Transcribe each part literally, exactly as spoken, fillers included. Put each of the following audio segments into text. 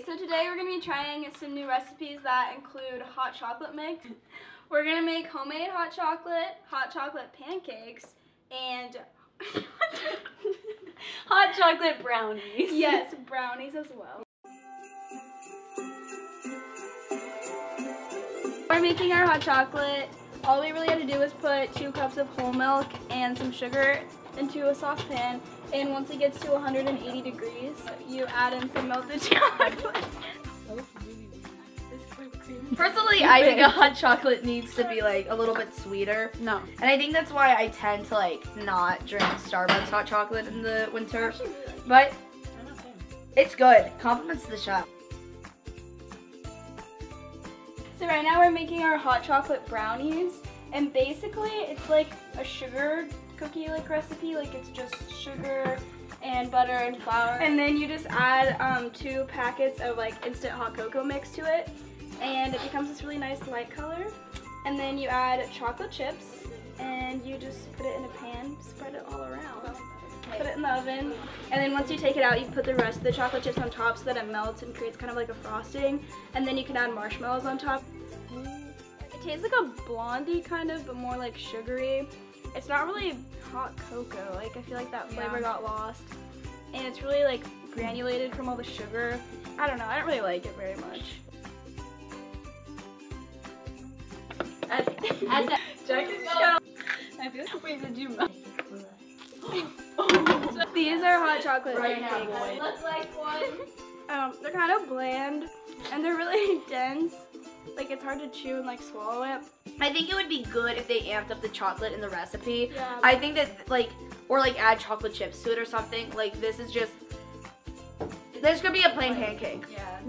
Okay, so today we're going to be trying some new recipes that include hot chocolate mix. We're going to make homemade hot chocolate, hot chocolate pancakes, and hot chocolate brownies. Yes, brownies as well. We're making our hot chocolate. All we really had to do was put two cups of whole milk and some sugar into a saucepan, and once it gets to one hundred eighty degrees, you add in some melted chocolate. Personally, I think a hot chocolate needs to be like a little bit sweeter. No. And I think that's why I tend to like not drink Starbucks hot chocolate in the winter. But it's good. Compliments to the shop. So right now we're making our hot chocolate brownies, and basically it's like a sugar cookie like recipe. Like it's just sugar and butter and flour, and then you just add um, two packets of like instant hot cocoa mix to it, and it becomes this really nice light color. And then you add chocolate chips and you just put it in a pan, spread it all around, put it in the oven, and then once you take it out you put the rest of the chocolate chips on top so that it melts and creates kind of like a frosting, and then you can add marshmallows on top. It tastes like a blondie kind of, but more like sugary. It's not really hot cocoa, like I feel like that flavor yeah. got lost, and it's really like granulated from all the sugar. I don't know, I don't really like it very much. As, as a, Jack is show. I feel like, wait, did you melt? So these are hot chocolate pancakes. Right, looks like one. Um, they're kind of bland, and they're really dense. Like it's hard to chew and like swallow it. I think it would be good if they amped up the chocolate in the recipe. Yeah, I think that like, or like add chocolate chips to it or something. Like this is just, this could be a plain pancake. Yeah.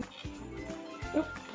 Oops.